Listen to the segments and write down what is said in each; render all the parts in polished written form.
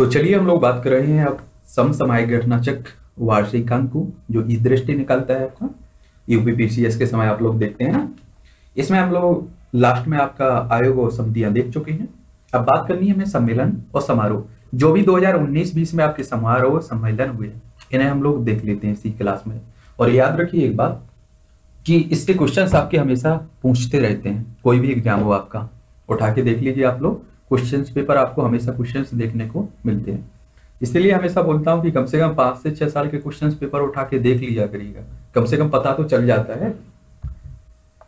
तो चलिए हम लोग बात कर रहे हैं अब समसामयिक घटनाचक वार्षिकांक को, जो ई दृष्टि निकालता है आपका यूपीपीसीएस के समय आप लोग देखते हैं ना। इसमें हम लोग लास्ट में आपका आयोग और समितियां देख चुके हैं। अब बात करनी है हमें सम्मेलन और समारोह, जो भी 2019-20 में आपके समारोह और सम्मेलन हुए हैं, इन्हें हम लोग देख लेते हैं इसी क्लास में। और याद रखिए एक बात कि इसके क्वेश्चन आपके हमेशा पूछते रहते हैं, कोई भी एग्जाम हो आपका उठा के देख लीजिए आप लोग, क्वेश्चन पेपर आपको हमेशा क्वेश्चन देखने को मिलते हैं। इसलिए हमेशा बोलता हूँ कि कम से कम 5 से 6 साल के क्वेश्चन पेपर उठा के देख लिया करिएगा, कम से कम पता तो चल जाता है।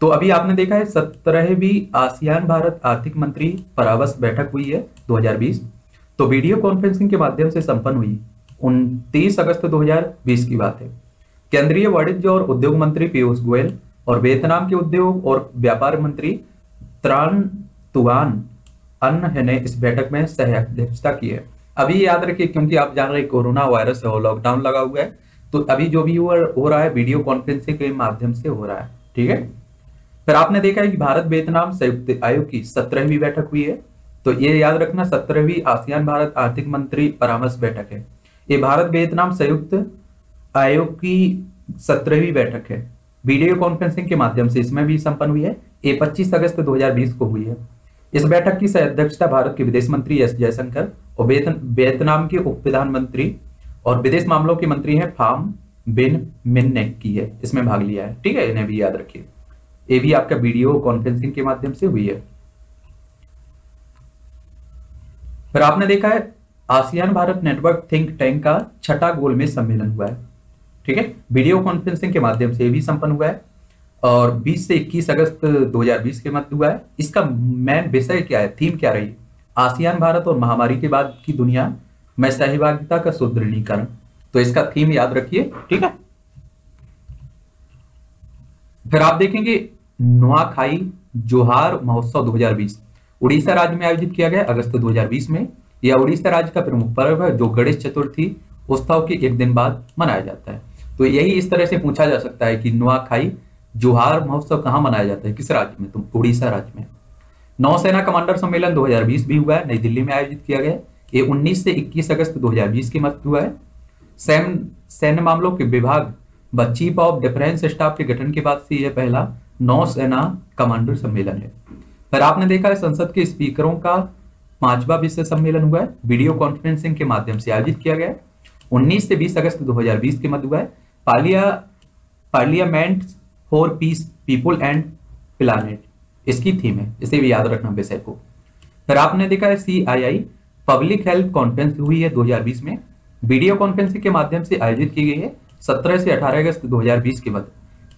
तो अभी आपने देखा है 17वीं आसियान भारत आर्थिक मंत्री परामर्श बैठक हुई है 2020, तो वीडियो कॉन्फ्रेंसिंग के माध्यम से संपन्न हुई 29 अगस्त 2020 की बात है। केंद्रीय वाणिज्य और उद्योग मंत्री पीयूष गोयल और वियतनाम के उद्योग और व्यापार मंत्री त्रुआन ने इस बैठक में सहअध्यक्षता की है। अभी याद रखिए, क्योंकि आप जान रहे हैं कोरोना वायरस है और लॉकडाउन लगा हुआ है, तो अभी जो भी हो रहा है वीडियो कॉन्फ्रेंसिंग के माध्यम से हो रहा है, ठीक है। फिर आपने देखा है कि भारत वियतनाम संयुक्त आयोग की 17वीं बैठक हुई है, तो ये याद रखना 17वीं आसियान भारत आर्थिक मंत्री परामर्श बैठक है। ये भारत वियतनाम संयुक्त आयोग की 17वीं बैठक है, वीडियो कॉन्फ्रेंसिंग के माध्यम से इसमें भी संपन्न हुई है। ये 25 अगस्त 2020 को हुई है। इस बैठक की अध्यक्षता भारत के विदेश मंत्री एस जयशंकर और वियतनाम के उप प्रधानमंत्री और विदेश मामलों के मंत्री हैं फाम बिन्ह मिन्ह ने की है, इसमें भाग लिया है, ठीक है। इन्हें भी याद रखिए, ये भी आपका वीडियो कॉन्फ्रेंसिंग के माध्यम से हुई है। फिर आपने देखा है ASEAN Bharat network think tank का 6वां गोल में सम्मेलन हुआ है, ठीक है, वीडियो कॉन्फ्रेंसिंग के माध्यम से भी संपन्न हुआ है और 20 से 21 अगस्त 2020 के मध्य हुआ है। इसका मेन विषय क्या है, थीम क्या रही, आसियान भारत और महामारी के बाद की दुनिया में सहभागिता का सुदृढ़ीकरण, तो इसका थीम याद रखिए, ठीक है। फिर आप देखेंगे नुआखाई जोहार महोत्सव 2020 उड़ीसा राज्य में आयोजित किया गया अगस्त 2020 में। यह उड़ीसा राज्य का प्रमुख पर्व है जो गणेश चतुर्थी उत्सव के एक दिन बाद मनाया जाता है। तो यही इस तरह से पूछा जा सकता है कि नुआखाई जोहार महोत्सव कहाँ मनाया जाता है, किस राज्य में, तुम उड़ीसा राज्य में। नौसेना कमांडर सम्मेलन 2020 भी हुआ है, नई दिल्ली में आयोजित किया गया, ये 19 से 21 अगस्त 2020 के मध्य हुआ है। सैन्य मामलों के विभाग व चीफ ऑफ डिफेंस स्टाफ के गठन के बाद से यह पहला नौसेना कमांडर सम्मेलन है। फिर आपने देखा है संसद के स्पीकरों का 5वां विश्व सम्मेलन हुआ है, वीडियो कॉन्फ्रेंसिंग के माध्यम से आयोजित किया गया, 19 से 20 अगस्त 2020 के मध्य हुआ है। Parliament for peace people and planet इसकी थीम है, इसे भी याद रखना विषय को। फिर आपने देखा है CII पब्लिक हेल्थ कॉन्फ्रेंस हुई है 2020 में, वीडियो कॉन्फ्रेंसिंग के माध्यम से आयोजित की गई है 17 से 18 अगस्त 2020 के बाद।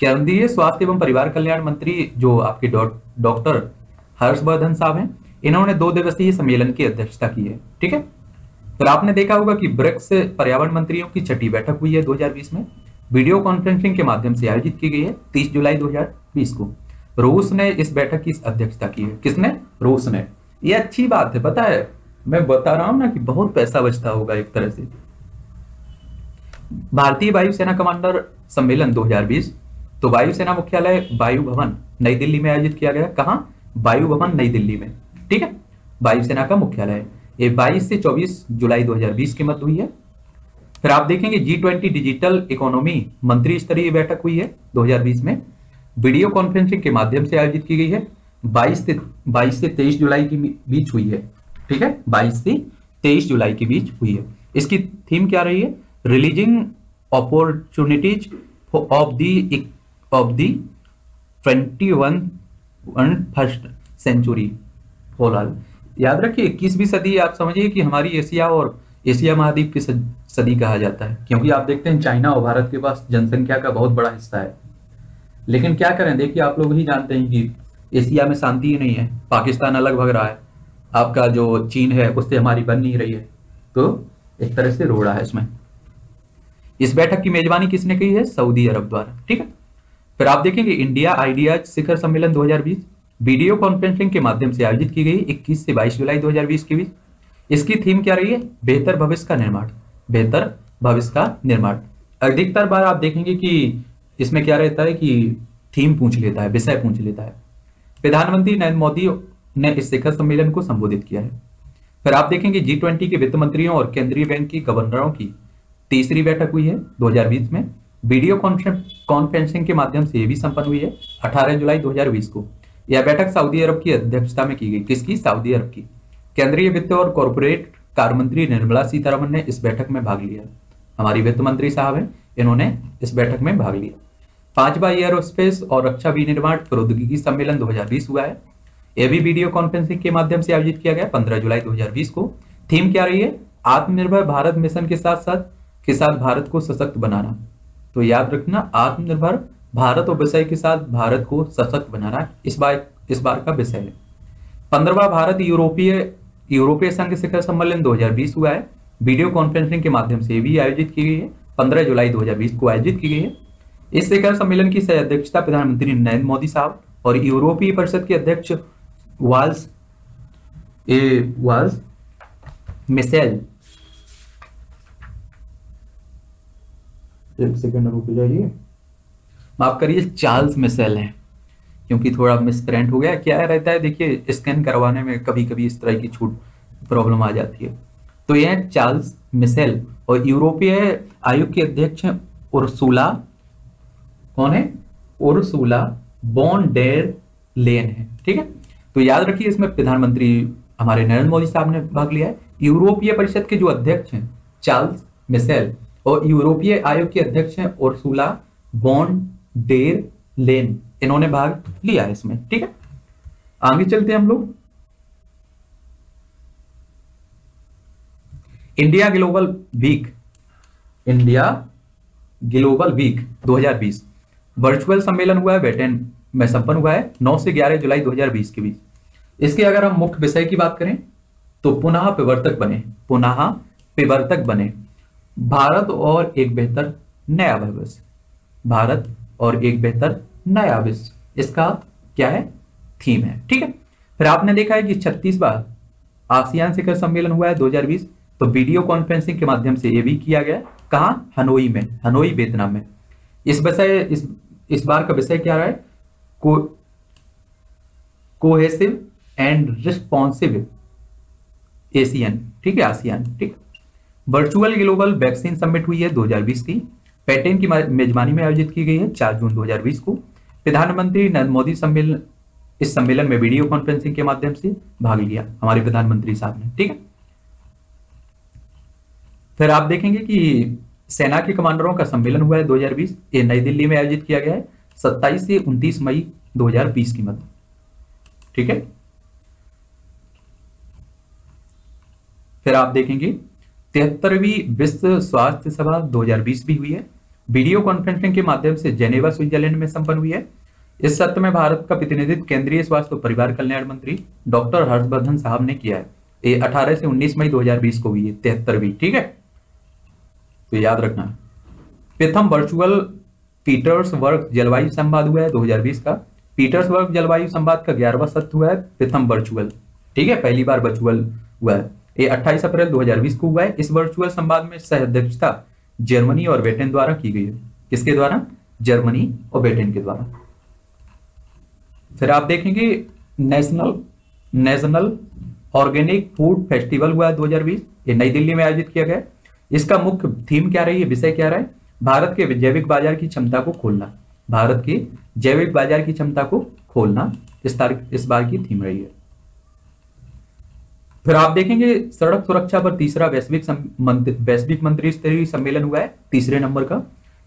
केंद्रीय स्वास्थ्य एवं परिवार कल्याण मंत्री जो आपके डॉक्टर हर्षवर्धन साहब हैं, इन्होंने 2 दिवसीय सम्मेलन की अध्यक्षता की है, ठीक है। फिर आपने देखा होगा कि ब्रिक्स पर्यावरण मंत्रियों की 6ठी बैठक हुई है 2020 में, वीडियो कॉन्फ्रेंसिंग के माध्यम से आयोजित की गई है 30 जुलाई 2020 को। रूस ने इस बैठक की अध्यक्षता की है, किसने, रूस ने। यह अच्छी बात है, पता है, मैं बता रहा हूं ना कि बहुत पैसा बचता होगा एक तरह से। भारतीय वायुसेना कमांडर सम्मेलन 2020, तो वायुसेना मुख्यालय वायु भवन नई दिल्ली में आयोजित किया गया, कहां, वायु भवन नई दिल्ली में, ठीक है, वायुसेना का मुख्यालय। ये 22 से 24 जुलाई 2020 के मध्य हुई है। फिर आप देखेंगे G20 डिजिटल इकोनॉमी मंत्री स्तरीय बैठक हुई है 2020 में, वीडियो कॉन्फ्रेंसिंग के माध्यम से आयोजित की गई है, 22 से 23 जुलाई के बीच हुई है, ठीक है, 22 से 23 जुलाई के बीच हुई है। इसकी थीम क्या रही है, releasing opportunities of the 21st century fall. याद रखिए 21वीं सदी आप समझिए कि हमारी एशिया और एशिया महाद्वीप की सदी कहा जाता है, क्योंकि आप देखते हैं चाइना और भारत के पास जनसंख्या का बहुत बड़ा हिस्सा है, लेकिन क्या करें, देखिए आप लोग ही जानते हैं कि एशिया में शांति ही नहीं है, पाकिस्तान अलग भाग रहा है, आपका जो चीन है उससे हमारी बन नहीं रही है, तो एक तरह से रोड़ा है इसमें। इस बैठक की मेजबानी किसने की है, सऊदी अरब द्वारा, ठीक है। फिर आप देखेंगे इंडिया आइडियाज शिखर सम्मेलन 2020, वीडियो कॉन्फ्रेंसिंग के माध्यम से आयोजित की गई 21 से 22 जुलाई 2020 के बीच। इसकी थीम क्या रही है, बेहतर भविष्य का निर्माण, बेहतर भविष्य का निर्माण। अधिकतर बार आप देखेंगे कि इसमें क्या रहता है कि थीम पूछ लेता है, विषय पूछ लेता है। प्रधानमंत्री नरेंद्र मोदी ने इस शिखर सम्मेलन को संबोधित किया है। फिर आप देखेंगे G20 के वित्त मंत्रियों और केंद्रीय बैंक के गवर्नरों की तीसरी बैठक हुई है 2020 में। वीडियो कॉन्फ्रेंसिंग के माध्यम से यह भी संपन्न हुई है 18 जुलाई 2020 को। यह बैठक सऊदी अरब की अध्यक्षता में की गई। किसकी? सऊदी अरब की। केंद्रीय वित्त और कॉरपोरेट कार्य मंत्री निर्मला सीतारमण ने इस बैठक में भाग लिया। हमारी वित्त मंत्री साहब हैं, इन्होंने इस बैठक में भाग लिया। 5वां एयरोस्पेस और रक्षा विनिर्माण प्रौद्योगिकी सम्मेलन 2020 हुआ है। यह भी वीडियो कॉन्फ्रेंसिंग के माध्यम से आयोजित किया गया 15 जुलाई 2020 को। थीम क्या रही है? आत्मनिर्भर भारत मिशन के साथ भारत को सशक्त बनाना। तो याद रखना, आत्मनिर्भर भारत और विषय के साथ भारत को सशक्त बनाना इस बार का विषय है। 15वां भारत यूरोपीय संघ शिखर सम्मेलन 2020 हुआ है। वीडियो कॉन्फ्रेंसिंग के माध्यम से भी आयोजित की गई है, 15 जुलाई 2020 को आयोजित की गई है। इस शिखर सम्मेलन की सह अध्यक्षता प्रधानमंत्री नरेंद्र मोदी साहब और यूरोपीय परिषद के अध्यक्ष चार्ल्स मिशेल। एक सेकंड रुक जाइए, माफ करिए, चार्ल्स मिशेल हैं, क्योंकि थोड़ा मिसप्रिंट हो गया। क्या रहता है देखिए, स्कैन करवाने में कभी कभी इस तरह की छूट प्रॉब्लम आ जाती है। तो ये चार्ल्स मिशेल और यूरोपीय आयोग के अध्यक्ष हैं उर्सुला, कौन है? उर्सुला वॉन डेर लेयेन है, ठीक है। तो याद रखिए, इसमें प्रधानमंत्री हमारे नरेंद्र मोदी साहब ने भाग लिया है। यूरोपीय परिषद के जो अध्यक्ष हैं चार्ल्स मिशेल और यूरोपीय आयोग के अध्यक्ष हैं उर्सुला वॉन डेर लेयेन, इन्होंने भाग लिया है इसमें, ठीक है। आगे चलते हैं हम लोग। इंडिया ग्लोबल वीक 2020 वर्चुअल सम्मेलन हुआ है, ब्रिटेन में संपन्न हुआ है 9 से 11 जुलाई 2020 के बीच। इसके अगर हम मुख्य विषय की बात करें तो पुनः प्रवर्तक बने भारत और एक बेहतर नया भविष्य, इसका क्या है? थीम है, ठीक है। फिर आपने देखा है कि 36वां आसियान शिखर सम्मेलन हुआ है 2020, तो वीडियो कॉन्फ्रेंसिंग के माध्यम से यह भी किया गया। कहाँ? हनोई वियतनाम में। इस बार का विषय क्या रहा है? कोहेसिव एंड रिस्पॉन्सिव एशियन, ठीक है, आसियान, ठीक। वर्चुअल ग्लोबल वैक्सीन समिट हुई है 2020 की, पेटेन की मेजबानी में आयोजित की गई है 4 जून 2020 को। प्रधानमंत्री नरेंद्र मोदी इस सम्मेलन में वीडियो कॉन्फ्रेंसिंग के माध्यम से भाग लिया हमारे प्रधानमंत्री साहब ने, ठीक है। फिर आप देखेंगे कि सेना के कमांडरों का सम्मेलन हुआ है 2020, ये नई दिल्ली में आयोजित किया गया है 27 से 29 मई 2020 की मध्य, ठीक है। फिर आप देखेंगे 73वीं विश्व स्वास्थ्य सभा 2020 भी हुई है, वीडियो कॉन्फ्रेंसिंग के माध्यम से जेनेवा स्विट्जरलैंड में संपन्न हुई है। इस सत्र में भारत का प्रतिनिधित्व केंद्रीय स्वास्थ्य और परिवार कल्याण मंत्री डॉक्टर हर्षवर्धन साहब ने किया है। ये 18 से 19 मई 2020 को हुई है 73वीं, ठीक है। तो याद रखना, प्रथम वर्चुअल पीटर्सबर्ग जलवायु संवाद हुआ है 2020 का। पीटर्सबर्ग जलवायु संवाद का 11वां सत्र हुआ है प्रथम वर्चुअल, ठीक है, पहली बार वर्चुअल हुआ है। ये 28 अप्रैल 2020 को हुआ है। इस वर्चुअल संवाद में सह अध्यक्षता जर्मनी और ब्रिटेन द्वारा की गई है। किसके द्वारा? जर्मनी और ब्रिटेन के द्वारा। फिर आप देखेंगे नेशनल ऑर्गेनिक फूड फेस्टिवल हुआ है 2020, ये नई दिल्ली में आयोजित किया गया। इसका मुख्य थीम क्या रही है? विषय क्या रहा है? भारत के जैविक बाजार की क्षमता को खोलना, भारत के जैविक बाजार की क्षमता को खोलना इस बार की थीम रही है। फिर आप देखेंगे सड़क सुरक्षा पर तीसरा वैश्विक मंत्री स्तरीय सम्मेलन हुआ है 3 नंबर का।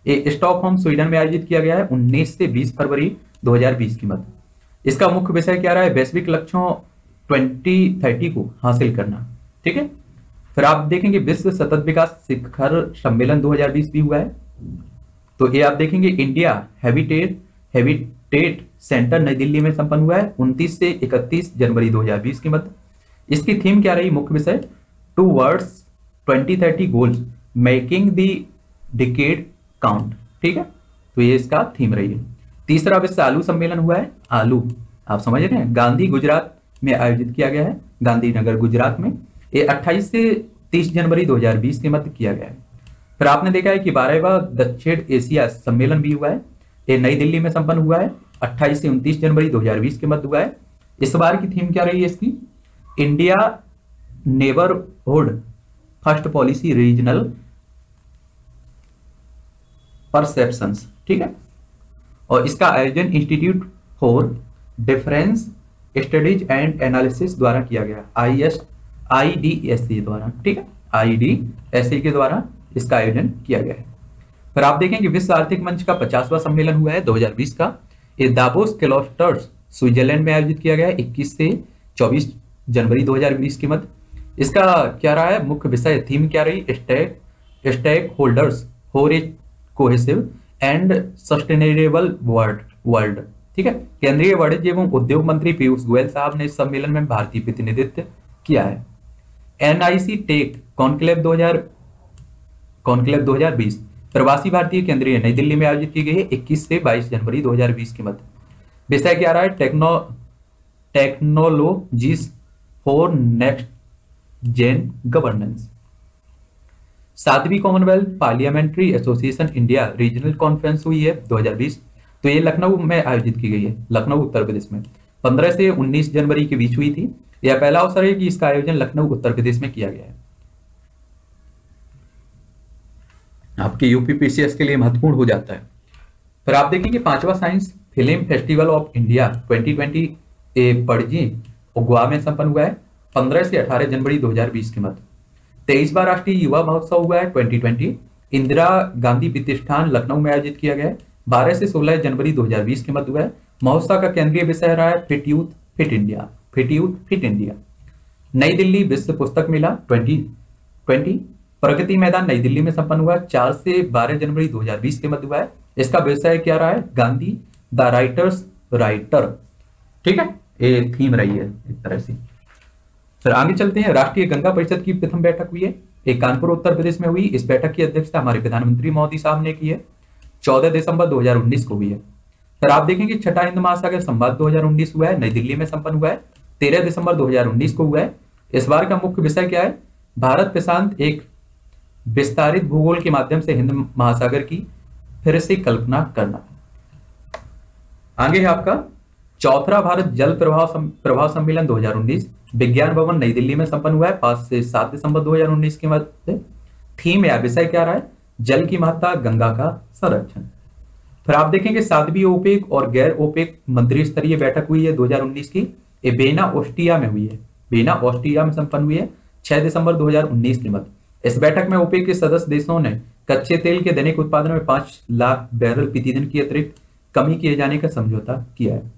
ये स्टॉकहोम स्वीडन में आयोजित किया गया है 19 से 20 फरवरी 2020 की मध्य। इसका मुख्य विषय क्या रहा है? वैश्विक लक्ष्यों 2030 को हासिल करना, ठीक है। फिर आप देखेंगे विश्व सतत विकास शिखर सम्मेलन 2020 भी हुआ है। तो ये आप देखेंगे इंडिया हैबिटेट सेंटर नई दिल्ली में संपन्न हुआ है 29 से 31 जनवरी 2020 की मध्य। इसकी थीम क्या रही? मुख्य विषय towards 2030 goals making the decade count, ठीक है। तो ये इसका थीम रही है। 3रा विश्व आलू सम्मेलन हुआ है। आलू आप समझ रहे हैं, गांधी गुजरात में आयोजित किया गया है, गांधीनगर गुजरात में। ये 28 से 30 जनवरी 2020 के मध्य किया गया है। फिर आपने देखा है कि 12वां दक्षिण एशिया सम्मेलन भी हुआ है, ये नई दिल्ली में संपन्न हुआ है 28 से 29 जनवरी 2020 के मध्य हुआ है। इस बार की थीम क्या रही है इसकी? India neighbourhood first policy regional perceptions, ठीक है। और इसका आयोजन institute for difference studies and analysis द्वारा किया गया, IDSC द्वारा, ठीक है, IDSC के द्वारा इसका आयोजन किया गया है। फिर आप देखेंगे विश्व आर्थिक मंच का 50वां सम्मेलन हुआ है 2020 का, इस दावोस क्लस्टर्स स्विट्जरलैंड में आयोजित किया गया है 21 से 24 जनवरी 2020 की मध्य। इसका क्या रहा है मुख्य विषय, थीम क्या रही, stakeholders for a cohesive and sustainable world, ठीक है। केंद्रीय वाणिज्य एवं उद्योग मंत्री पीयूष गोयल साहब ने इस सम्मेलन में भारतीय प्रतिनिधित्व किया है। NIC टेक कॉन्क्लेव 2020 प्रवासी भारतीय केंद्रीय नई दिल्ली में आयोजित की गई है 21 से 22 जनवरी 2020 के मध्य। विषय क्या रहा है, technologies for next gen governance. 7वीं commonwealth parliamentary association India regional conference हुई है 2020, तो ये लखनऊ में आयोजित की गई है, लखनऊ उत्तर प्रदेश में 15 से 19 जनवरी के बीच हुई थी। यह पहला अवसर है कि इसका आयोजन लखनऊ उत्तर प्रदेश में किया गया है। आपके यूपीपीसीएस के लिए महत्वपूर्ण हो जाता है। फिर आप देखेंगे 5वां science film festival of India 2020 Panaji और गोवा में संपन्न हुआ है 15 से 18 जनवरी 2020 के मध्य। 23वां राष्ट्रीय युवा महोत्सव हुआ है 2020 इंदिरा गांधी प्रतिष्ठान लखनऊ में आयोजित किया गया है 12 से 16 जनवरी 2020 के मध्य हुआ है। महोत्सव का केंद्रीय विषय रहा है fit youth fit India, fit youth fit India. नई दिल्ली विश्व पुस्तक मेला 2020 प्रगति मैदान नई दिल्ली में संपन्न हुआ 4 से 12 जनवरी 2020 के मध्य हुआ है। इसका विषय क्या रहा है, गांधी द राइटर्स राइटर, ठीक है, ये थीम रही है एक तरह से। फिर आगे चलते हैं, राष्ट्रीय गंगा परिषद की प्रथम बैठक हुई है, एक कानपुर उत्तर प्रदेश में हुई। इस बैठक की अध्यक्षता हमारे प्रधानमंत्री मोदी साहब ने की है, 14 दिसंबर 2019 को हुई है। फिर आप देखेंगे छठा हिंद महासागर संवाद 2019 हुआ है, नई दिल्ली में संपन्न हुआ है 13 दिसंबर 2019 को हुआ है। इस बार का मुख्य विषय क्या है, भारत प्रशांत एक विस्तारित भूगोल के माध्यम से हिंद महासागर की फिर से कल्पना करना। आगे है आपका चौथा भारत जल प्रभाव सम्मेलन 2019 विज्ञान भवन नई दिल्ली में संपन्न हुआ है 5 से 7 दिसंबर 2019 के मध्य। थीम या विषय क्या रहा है, जल की महत्ता, गंगा का संरक्षण। फिर आप देखेंगे 7वीं ओपेक और गैर ओपेक मंत्री स्तरीय बैठक हुई है 2019 की, ये वेना ऑस्ट्रिया में हुई है, वेना ऑस्ट्रिया में संपन्न हुई है 6 दिसंबर 2019 के मध्य। इस बैठक में ओपेक के सदस्य देशों ने कच्चे तेल के दैनिक उत्पादन में 5 लाख बैरल प्रतिदिन की अतिरिक्त कमी किए जाने का समझौता किया है।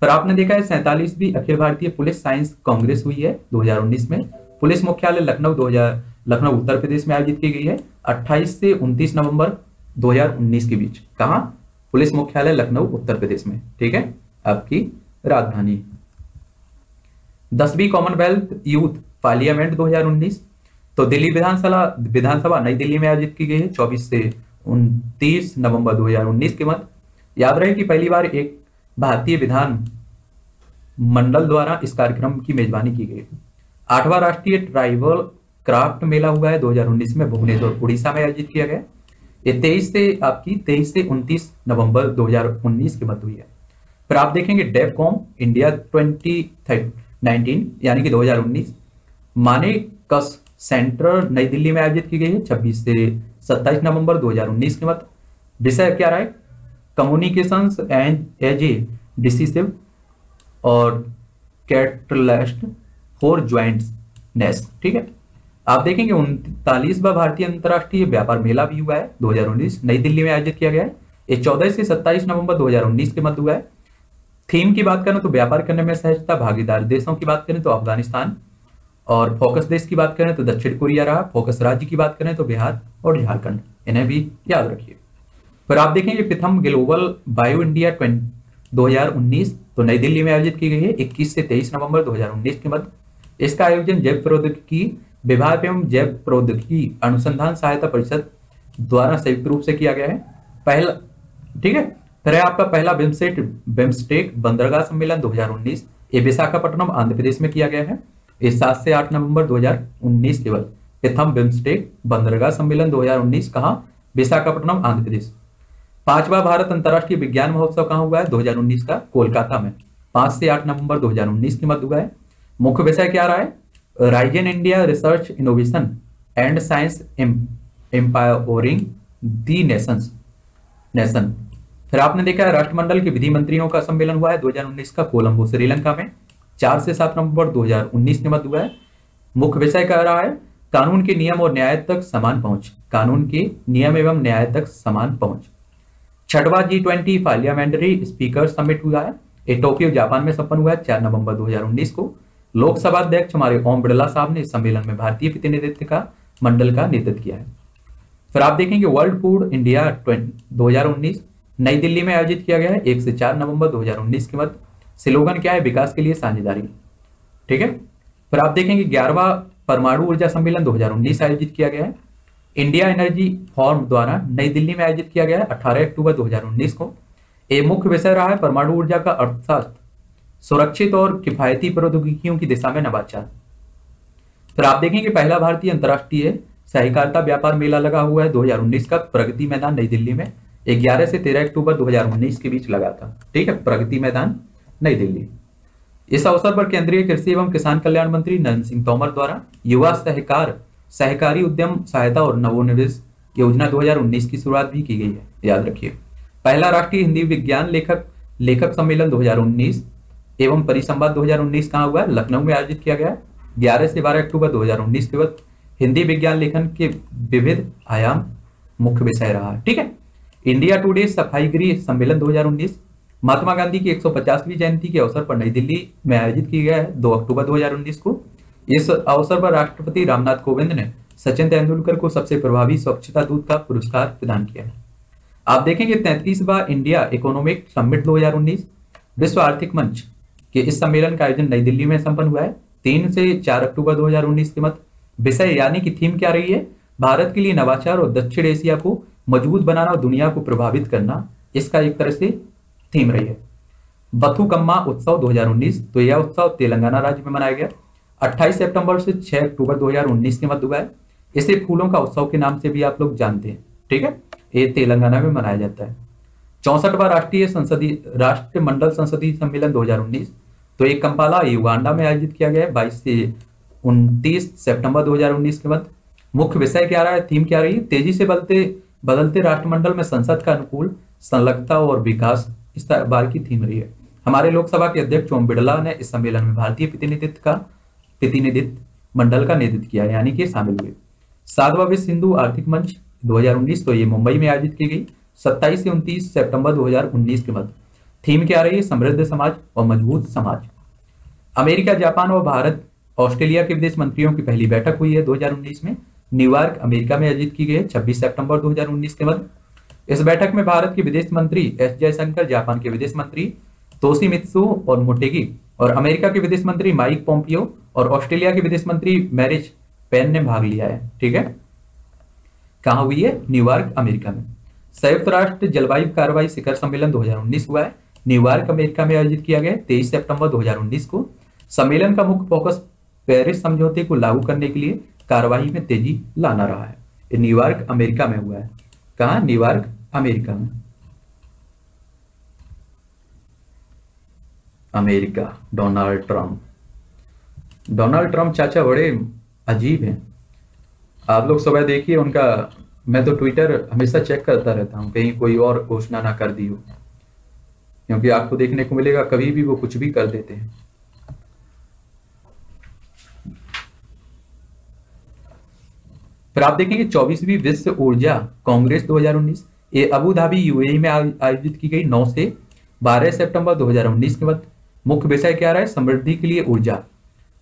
पर आपने देखा है 47वीं अखिल भारतीय पुलिस साइंस कांग्रेस हुई है 2019 में, पुलिस मुख्यालय लखनऊ उत्तर प्रदेश में आयोजित की गई है 28 से 29 नवंबर 2019 के बीच। कहाँ, पुलिस मुख्यालय लखनऊ उत्तर प्रदेश में, ठीक है, आपकी राजधानी। 10वीं कॉमनवेल्थ यूथ पार्लियामेंट 2019 तो दिल्ली विधानसभा नई दिल्ली में आयोजित की गई है 24 से 29 नवंबर 2019 के मध्य। याद रहे कि पहली बार एक भारतीय विधान मंडल द्वारा इस कार्यक्रम की मेजबानी की गई। 8वां राष्ट्रीय ट्राइबल क्राफ्ट मेला हुआ है 2019 में, भुवनेश्वर उड़ीसा में आयोजित किया गया। ये 23 से 29 नवंबर 2019 के मध्य हुई है। फिर आप देखेंगे डेवकॉम इंडिया 2019 यानी कि 2019 मानेकस सेंटर नई दिल्ली में आयोजित की गई है 26 से 27 नवंबर 2019 के मध्य। विषय क्या रहा है, communications and as a decisive और कैटलिस्ट फॉर जॉइंटनेस, ठीक है। आप देखेंगे 39वां भारतीय अंतरराष्ट्रीय व्यापार मेला भी हुआ है 2019 नई दिल्ली में आयोजित किया गया है, ये 14 से 27 नवंबर 2019 के मध्य हुआ है। थीम की बात करें तो व्यापार करने में सहजता, भागीदार देशों की बात करें तो अफगानिस्तान, और फोकस देश की बात करें तो दक्षिण कोरिया रहा, फोकस राज्य की बात करें तो बिहार और झारखंड, इन्हें भी याद रखिए। फिर आप देखेंगे प्रथम ग्लोबल बायो इंडिया 2019 तो नई दिल्ली में आयोजित की गई है 21 से 23 नवंबर 2019 के मध्य। इसका आयोजन जैव प्रौद्योगिकी विभाग एवं जैव प्रौद्योगिकी अनुसंधान सहायता परिषद द्वारा संयुक्त रूप से किया गया है, पहला, ठीक है। फिर आपका पहला बिम्स्टेक बंदरगाह सम्मेलन 2019 ये विशाखापट्टनम आंध्र प्रदेश में किया गया है, ये 7 से 8 नवंबर 2019 केवल प्रथम बिम्स्टेक बंदरगाह सम्मेलन 2019 कहाँ, विशाखापट्टनम आंध्र प्रदेश। 5वां भारत अंतरराष्ट्रीय विज्ञान महोत्सव कहाँ हुआ है 2019 का, कोलकाता में, 5 से 8 नवंबर 2019 के मध्य हुआ है। मुख्य विषय क्या रहा है, rise in India research innovation and science empowering the nation. फिर आपने देखा है राष्ट्रमंडल के विधि मंत्रियों का सम्मेलन हुआ है 2019 का कोलंबो श्रीलंका में 4 से 7 नवंबर 2019 में मत हुआ है। मुख्य विषय कह रहा है कानून के नियम और न्याय तक समान पहुंच, कानून के नियम एवं न्याय तक समान पहुंच। 6वां G20 पार्लियामेंट्री स्पीकर समिट हुआ है, ये टोक्यो जापान में संपन्न हुआ है 4 नवंबर 2019 को। लोकसभा अध्यक्ष हमारे ओम बिड़ला साहब ने इस सम्मेलन में भारतीय प्रतिनिधित्व का मंडल का नेतृत्व किया है। फिर आप देखेंगे वर्ल्ड फूड इंडिया 2019 नई दिल्ली में आयोजित किया गया है 1 से 4 नवंबर 2019 के मध्य। स्लोगन क्या है? विकास के लिए साझेदारी, ठीक है। फिर आप देखेंगे 11वां परमाणु ऊर्जा सम्मेलन 2019 आयोजित किया गया है, इंडिया एनर्जी फॉर्म द्वारा नई दिल्ली में आयोजित किया गया है 18 अक्टूबर 2019 को। ये मुख्य विषय रहा है परमाणु ऊर्जा का अर्थशास्त्र, सुरक्षित और किफायती प्रौद्योगिकियों की दिशा में नवाचार। फिर आप देखेंगे पहला भारतीय अंतर्राष्ट्रीय सहकारिता व्यापार मेला लगा हुआ है 2019 का, प्रगति मैदान नई दिल्ली में 11 से 13 अक्टूबर 2019 के बीच लगा था, ठीक है, प्रगति मैदान नई दिल्ली। इस अवसर पर केंद्रीय कृषि एवं किसान कल्याण मंत्री नरेंद्र सिंह तोमर द्वारा युवा सहकारी उद्यम सहायता और नवोनिवेश योजना 2019 की शुरुआत भी की गई है, याद रखिए। पहला राष्ट्रीय हिंदी विज्ञान लेखक सम्मेलन 2019 एवं परिसंवाद 2019 कहाँ हुआ? लखनऊ में आयोजित किया गया 11 से 12 अक्टूबर 2019 के वक्त। हिंदी विज्ञान लेखन के विविध आयाम मुख्य विषय रहा, ठीक है। इंडिया टुडे सफाई गृह सम्मेलन 2019 महात्मा गांधी की 150वीं जयंती के अवसर पर नई दिल्ली में आयोजित किया गया है 2 अक्टूबर 2019 को। इस अवसर पर राष्ट्रपति रामनाथ कोविंद ने सचिन तेंदुलकर को सबसे प्रभावी स्वच्छता दूत का पुरस्कार प्रदान किया है। आप देखेंगे 33वां इंडिया इकोनॉमिक समिट 2019 विश्व आर्थिक मंच के इस सम्मेलन का आयोजन नई दिल्ली में संपन्न हुआ है 3 से 4 अक्टूबर 2019 के मध्य। विषय यानी कि थीम क्या रही है? भारत के लिए नवाचार और दक्षिण एशिया को मजबूत बनाना और दुनिया को प्रभावित करना, इसका एक तरह से थीम रही है। बथुकम्मा उत्सव 2019, तो यह उत्सव तेलंगाना राज्य में मनाया गया 28 सितंबर से 6 अक्टूबर 2019 के मध्य हुआ है। इसे फूलों का उत्सव के नाम से भी आप लोग जानते हैं, ठीक है, ये तेलंगाना में मनाया जाता है। 64वां राष्ट्रमंडल संसदीय सम्मेलन 2019, तो एक कंपाला युगांडा में आयोजित किया गया 22 से 29 सितंबर 2019 के मध्य। मुख्य विषय क्या रहा है? थीम क्या रही है? तेजी से बदलते राष्ट्रमंडल में संसद का अनुकूल संलग्नता और विकास, इस बार की थीम रही है। हमारे लोकसभा के अध्यक्ष ओम बिड़ला ने इस सम्मेलन में भारतीय प्रतिनिधित्व मंडल का नेतृत्व किया, यानी कि शामिल हुए। 7वां विश्व हिंदू आर्थिक मंच 2019, तो ये मुंबई में आयोजित की गई 27 से 29 सितंबर 2019 के मध्य। थीम क्या रही है? समृद्ध समाज और मजबूत समाज। अमेरिका, जापान और भारत, ऑस्ट्रेलिया के विदेश मंत्रियों की पहली बैठक हुई है 2019 में न्यूयॉर्क अमेरिका में आयोजित की गई है 26 सितंबर 2019 के मध्य। इस बैठक में भारत के विदेश मंत्री एस जयशंकर, जापान के विदेश मंत्री तोसी मित्सू और मोटेगी और अमेरिका के विदेश मंत्री माइक पोम्पियो और ऑस्ट्रेलिया के विदेश मंत्री मैरिज पैन ने भाग लिया है, ठीक है। कहाँ हुई है? न्यूयॉर्क अमेरिका में। संयुक्त राष्ट्र जलवायु कार्रवाई शिखर सम्मेलन 2019 हुआ है, न्यूयॉर्क अमेरिका में आयोजित किया गया 23 सितंबर 2019 को। सम्मेलन का मुख्य फोकस पेरिस समझौते को लागू करने के लिए कार्रवाई में तेजी लाना रहा है। न्यूयॉर्क अमेरिका में हुआ है, कहा? न्यूयॉर्क अमेरिका में। अमेरिका, डोनाल्ड ट्रंप चाचा बड़े अजीब हैं। आप लोग सुबह देखिए उनका, मैं तो ट्विटर हमेशा चेक करता रहता हूं कहीं कोई और घोषणा ना कर दी हो, क्योंकि आपको देखने को मिलेगा कभी भी वो कुछ भी कर देते हैं। फिर आप देखेंगे 24वीं विश्व ऊर्जा कांग्रेस 2019, ये अबू धाबी यूएई में आयोजित की गई 9 से 12 सितंबर 2019 के मध्य। मुख्य विषय क्या रहा है? समृद्धि के लिए ऊर्जा।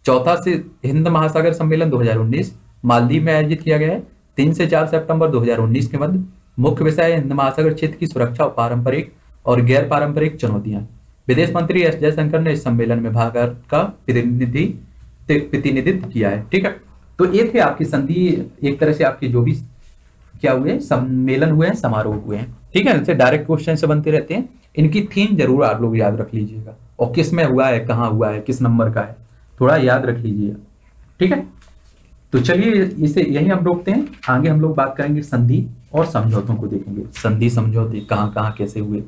चौथा से हिंद महासागर सम्मेलन 2019 मालदीव में आयोजित किया गया है 3 से 4 सितंबर 2019 के मध्य। मुख्य विषय हिंद महासागर क्षेत्र की सुरक्षा और पारंपरिक और गैर पारंपरिक चुनौतियां। विदेश मंत्री एस जयशंकर ने इस सम्मेलन में भारत का प्रतिनिधित्व किया है, ठीक है। तो ये थे आपकी संधि, एक तरह से आपके जो भी क्या हुए सम्मेलन हुए हैं, समारोह हुए हैं, ठीक है। इनसे डायरेक्ट क्वेश्चन से बनते रहते हैं, इनकी थीम जरूर आप लोग याद रख लीजिएगा और किस में हुआ है, कहाँ हुआ है, किस नंबर का है, थोड़ा याद रख लीजिएगा, ठीक है। तो चलिए इसे यही हम रोकते हैं, आगे हम लोग बात करेंगे संधि और समझौतों को देखेंगे, संधि समझौते कहाँ कहाँ कैसे हुए।